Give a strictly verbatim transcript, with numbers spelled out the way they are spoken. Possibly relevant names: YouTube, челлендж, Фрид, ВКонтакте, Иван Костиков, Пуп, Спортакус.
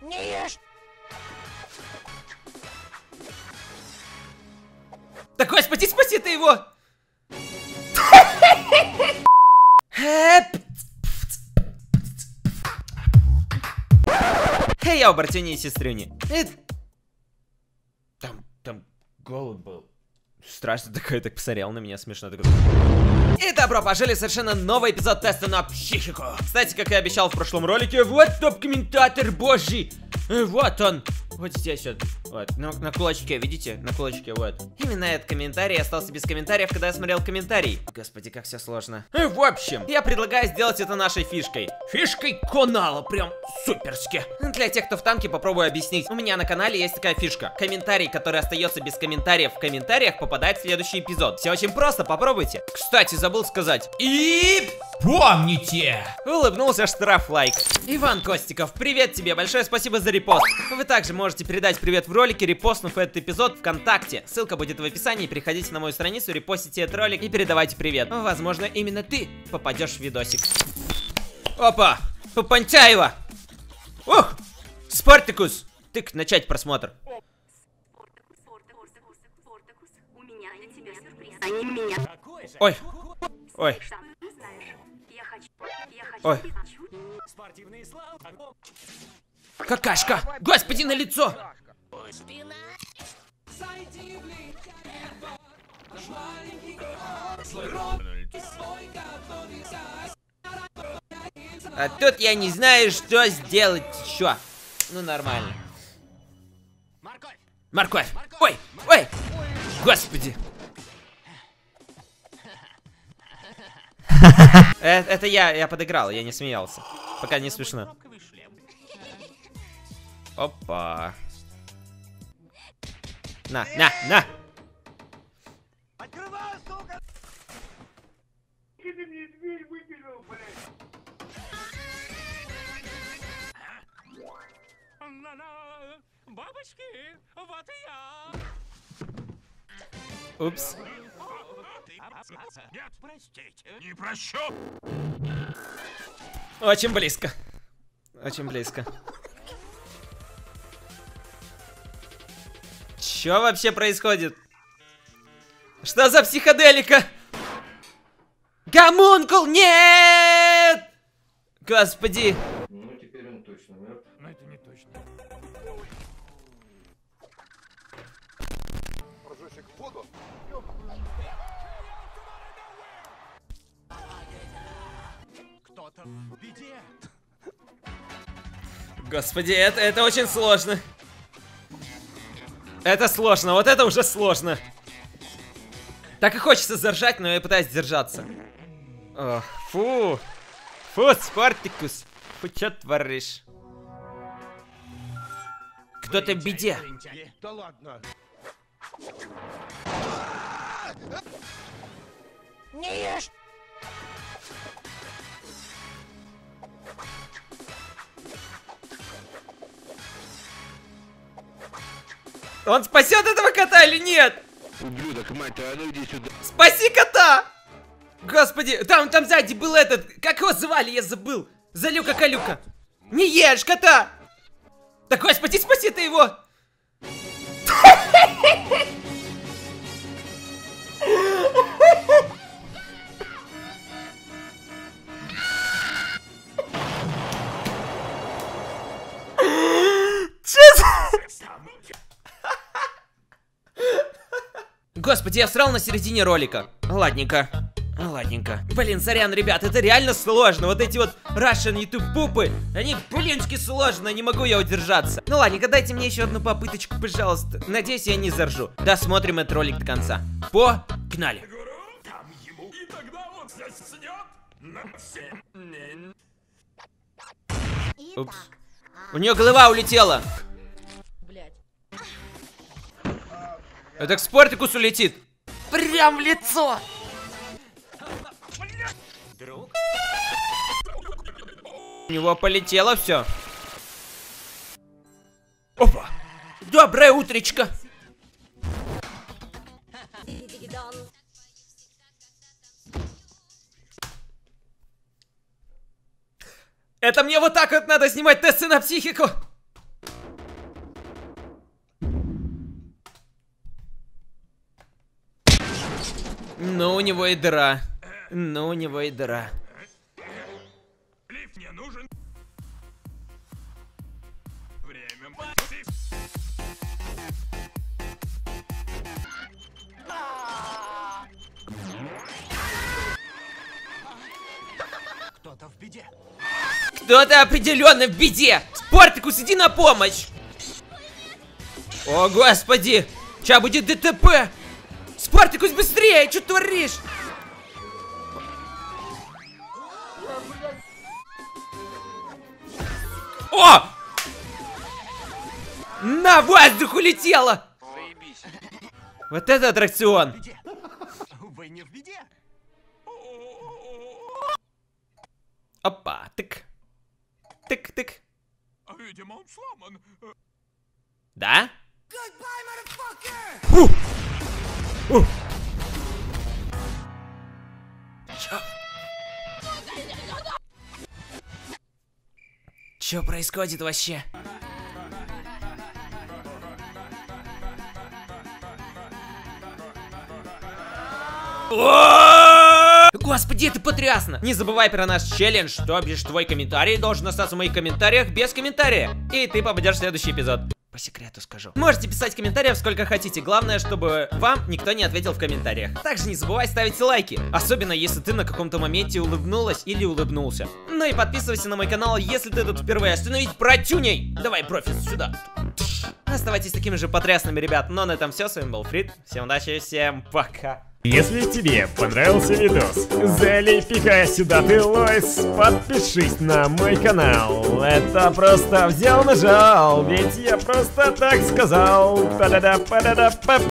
Не ешь! Да, Господи, спаси ты его! Эй, я обратюни и сестрюни. Там, там голод был. Страшно, такой так посмотрел на меня, смешно такой. И добро пожаловать в совершенно новый эпизод теста на психику. Кстати, как и обещал в прошлом ролике, вот топ-комментатор божий. Вот он. Вот здесь вот. Вот. На, на кулачке, видите? На кулачке, вот. Именно этот комментарий остался без комментариев, когда я смотрел комментарий. Господи, как все сложно. И в общем, я предлагаю сделать это нашей фишкой. Фишкой канала, прям суперски. Для тех, кто в танке, попробую объяснить. У меня на канале есть такая фишка. Комментарий, который остается без комментариев в комментариях, попадает в следующий эпизод. Все очень просто, попробуйте. Кстати, забыл сказать. И... помните! Улыбнулся штраф лайк. Иван Костиков, привет тебе, большое спасибо за репост. Вы также можете передать привет в ролике, репостнув этот эпизод ВКонтакте. Ссылка будет в описании, переходите на мою страницу, репостите этот ролик и передавайте привет. Возможно, именно ты попадешь в видосик. Опа! Попонтяева! Ух! Спортакус! Тык, начать просмотр. У меня для тебя сюрприз. Они меня... Ой! Ой! Ой. Какашка! Господи, на лицо! А тут я не знаю, что сделать еще. Ну, нормально. Морковь! Морковь! Ой! Ой! Господи! Это я, я подыграл, я не смеялся. Пока не смешно. Опа. На, на, на. Бабочки, вот и я. Упс. Нет, простите. Не прощу. Очень близко. Очень близко. Чё вообще происходит? Что за психоделика? Гомункул, нет! Господи. Ну теперь он точно мертв. Но это не точно. Прожечек в воду. Кто-то в беде. Господи, это, это очень сложно. Это сложно, вот это уже сложно. Так и хочется заржать, но я пытаюсь держаться. Ох, фу. Фу, Спартакус. Фу, чё творишь? Кто-то в беде. Да ладно. Не ешь. Он спасет этого кота или нет? Ублюдок, мать, а ну иди сюда. Спаси кота! Господи, там, там сзади был этот. Как его звали, я забыл. Залюка-калюка. Не ешь кота! Да господи, спаси ты его! Господи, я всрал на середине ролика. Ладненько, ладненько. Блин, сорян, ребят, это реально сложно. Вот эти вот Russian YouTube пупы, они, блинчики, сложно, не могу я удержаться. Ну ладненько, дайте мне еще одну попыточку, пожалуйста. Надеюсь, я не заржу. Досмотрим этот ролик до конца. Погнали. Упс. У нее голова улетела. Это к Спортакусу летит. Прям в лицо. Друг? У него полетело все. Опа. Доброе утречко. Это мне вот так вот надо снимать тесты на психику. Но у него и дыра. Но у него и дыра. Кто-то в беде. Кто-то определенно в беде. Спортакус, иди на помощь. О, господи. Сейчас будет ДТП. Спортакус, быстрее, что творишь? О! На воздух улетело! Заебись. Вот это аттракцион. Вы не в беде. Опа, тык. Тык, тык. Видимо, он сломан. Да? Goodbye, Ух. Чё? Чё происходит вообще? Господи, это потрясно! Не забывай про наш челлендж, то бишь твой комментарий должен остаться в моих комментариях без комментария. И ты попадешь в следующий эпизод. По секрету скажу. Можете писать комментариев сколько хотите, главное, чтобы вам никто не ответил в комментариях. Также не забывай ставить лайки, особенно если ты на каком-то моменте улыбнулась или улыбнулся. Ну и подписывайся на мой канал, если ты тут впервые. Остановить протюней! Давай, профит, сюда! Оставайтесь такими же потрясными, ребят. Но на этом все, с вами был Фрид. Всем удачи, всем пока! Если тебе понравился видос, залей фига сюда ты, Лойс, подпишись на мой канал. Это просто взял нажал, ведь я просто так сказал. Па-да-да, па-да-да, па-па.